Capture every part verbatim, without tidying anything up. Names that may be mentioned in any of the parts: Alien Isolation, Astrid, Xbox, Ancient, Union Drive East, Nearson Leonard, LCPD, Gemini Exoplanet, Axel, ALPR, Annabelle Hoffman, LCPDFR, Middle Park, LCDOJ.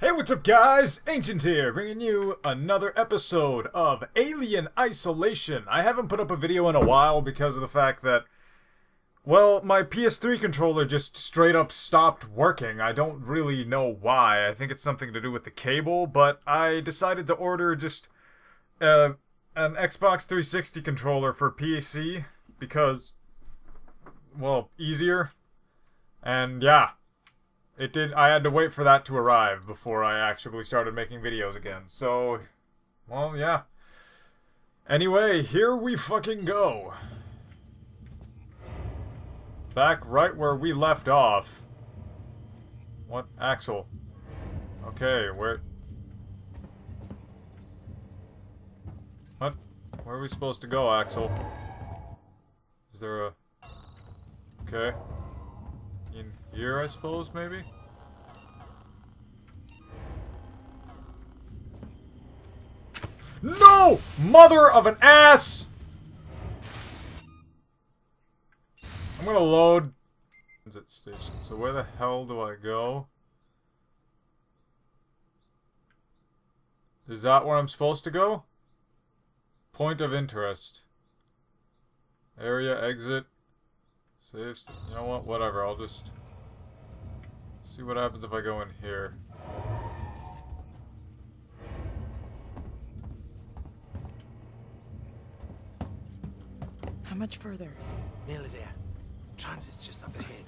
Hey, what's up guys? Ancient here, bringing you another episode of Alien Isolation. I haven't put up a video in a while because of the fact that, well, my P S three controller just straight up stopped working. I don't really know why. I think it's something to do with the cable, but I decided to order just uh, an Xbox three sixty controller for P C because, well, easier. And yeah. It did. I had to wait for that to arrive before I actually started making videos again. So, well, yeah. Anyway, here we fucking go. Back right where we left off. What? Axel. Okay, where... What? Where are we supposed to go, Axel? Is there a... Okay. In here, I suppose, maybe? No! Mother of an ass! I'm gonna load... Transit station. So where the hell do I go? Is that where I'm supposed to go? Point of interest. Area exit. Saves, you know what, whatever, I'll just see what happens if I go in here. How much further? Nearly there. Transit's just up ahead.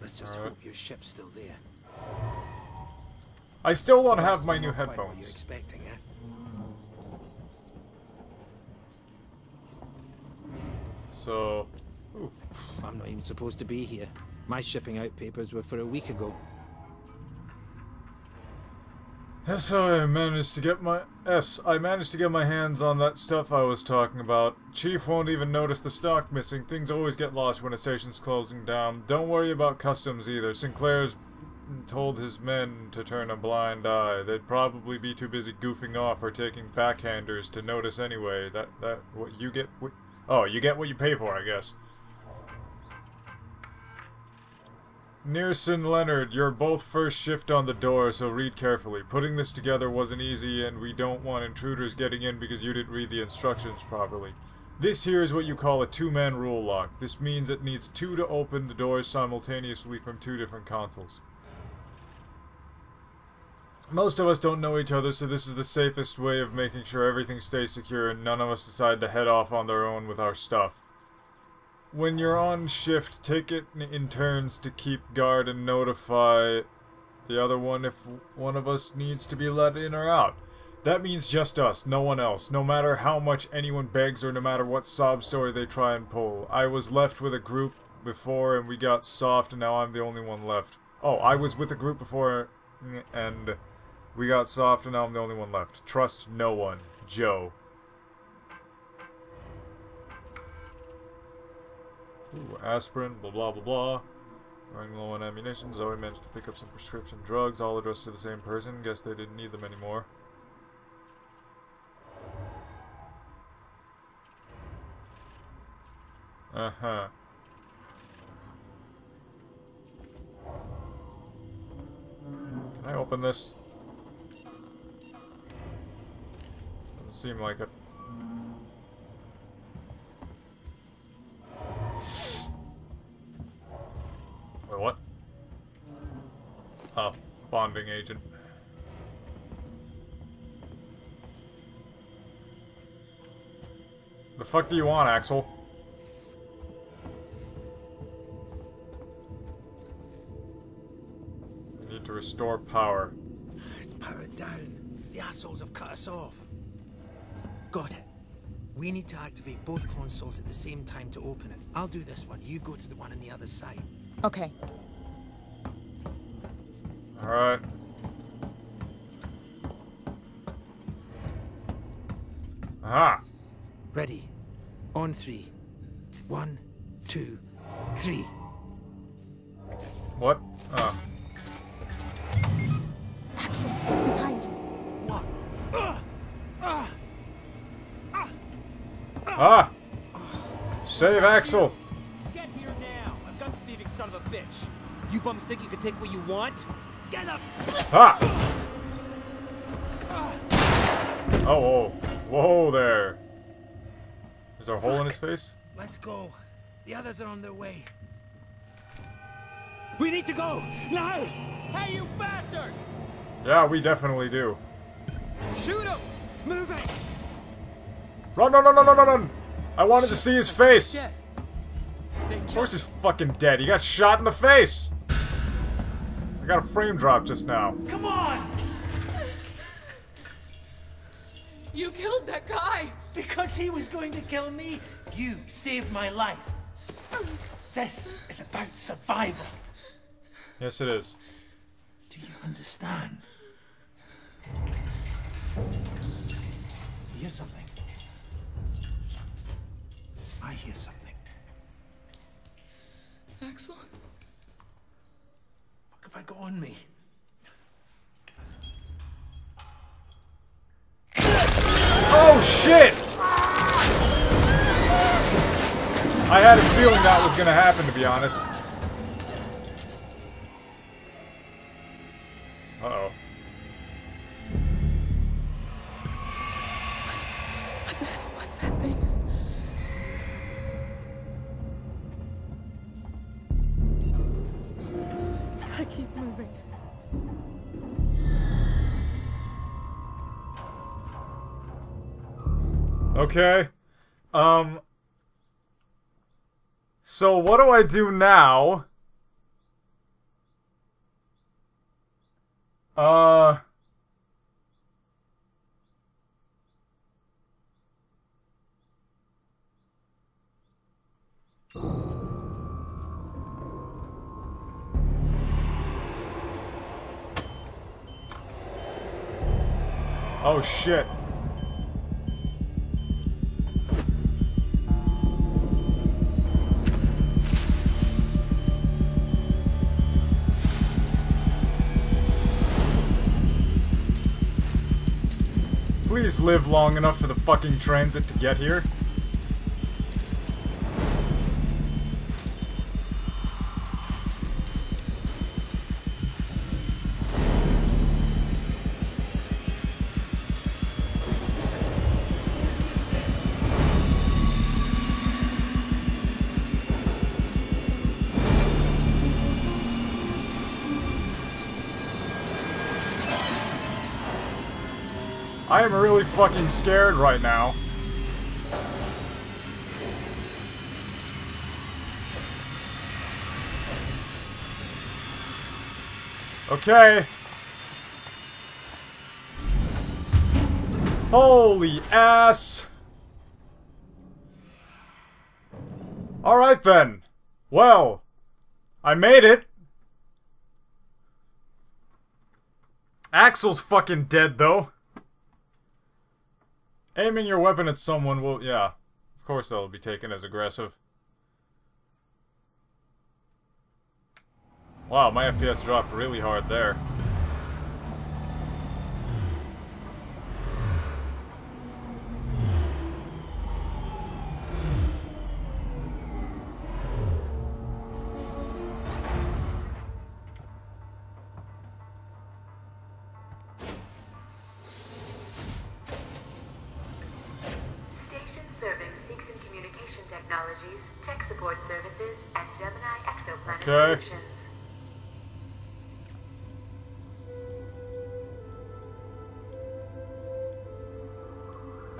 Let's just hope your ship's still there. I still don't have my new headphones. What you expecting, eh? So... Ooh. I'm not even supposed to be here. My shipping out papers were for a week ago. Yes, I managed to get my... Yes, I managed to get my hands on that stuff I was talking about. Chief won't even notice the stock missing. Things always get lost when a station's closing down. Don't worry about customs either. Sinclair's told his men to turn a blind eye. They'd probably be too busy goofing off or taking backhanders to notice anyway. That... that... what you get... What, oh, you get what you pay for, I guess. Nearson Leonard, you're both first shift on the door, so read carefully. Putting this together wasn't easy, and we don't want intruders getting in because you didn't read the instructions properly. This here is what you call a two-man rule lock. This means it needs two to open the doors simultaneously from two different consoles. Most of us don't know each other, so this is the safest way of making sure everything stays secure and none of us decide to head off on their own with our stuff. When you're on shift, take it in turns to keep guard and notify the other one if one of us needs to be let in or out. That means just us, no one else, no matter how much anyone begs or no matter what sob story they try and pull. I was left with a group before and we got soft and now I'm the only one left. Oh, I was with a group before and we got soft and now I'm the only one left. Trust no one. Joe. Ooh, aspirin, blah blah blah blah. Running low on ammunition. Zoe managed to pick up some prescription drugs, all addressed to the same person. Guess they didn't need them anymore. Uh-huh. Can I open this? Doesn't seem like it. What? Uh, bonding agent. The fuck do you want, Axel? We need to restore power. It's powered down. The assholes have cut us off. Got it. We need to activate both consoles at the same time to open it. I'll do this one. You go to the one on the other side. Okay. Alright. Aha! Ready. On three. One, two, three. What? Oh. Axel, behind you. What? Uh, uh, uh, ah! Save Axel! Son of a bitch. You bums think you can take what you want? Get up! Ha! Oh, oh. Whoa there! There's a Fuck. hole in his face? Let's go. The others are on their way. We need to go! Now! Hey, you bastard! Yeah, we definitely do. Shoot him! Move it! Run, run, run, run, run, run! I wanted Shit. to see his face! Of course he's fucking dead. He got shot in the face! I got a frame drop just now. Come on! You killed that guy! Because he was going to kill me, you saved my life. This is about survival. Yes, it is. Do you understand? Hear something. I hear something. Axel? What have I got on me? Oh shit! I had a feeling that was gonna happen, to be honest. Uh-oh. What the hell was that thing? Gotta keep moving. Okay. Um. So what do I do now? Uh. Oh shit. Please live long enough for the fucking transit to get here. I am really fucking scared right now. Okay. Holy ass. Alright then. Well, I made it. Axel's fucking dead though. Aiming your weapon at someone will, yeah, of course that'll be taken as aggressive. Wow, my F P S dropped really hard there. Tech support services at Gemini Exoplanet okay. Solutions.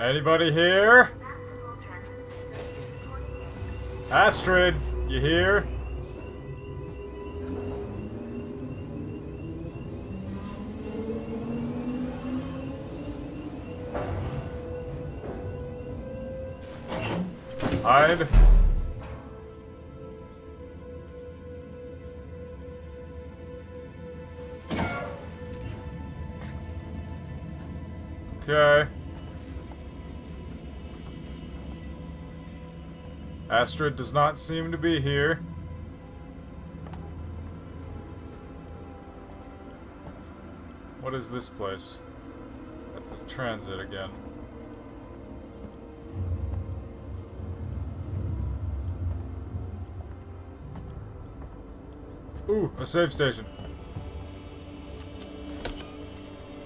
Anybody here? Astrid, you here? Hide. Okay. Astrid does not seem to be here. What is this place? That's a transit again. Ooh, a save station.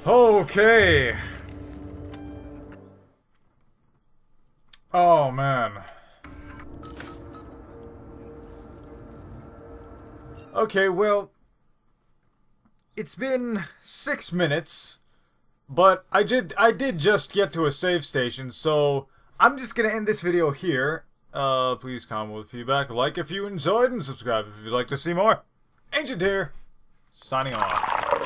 Okay. Oh, man. Okay, well, it's been six minutes, but I did I did just get to a save station, so I'm just gonna end this video here. Uh, please comment with feedback, like if you enjoyed, and subscribe if you'd like to see more. Ancient here, signing off.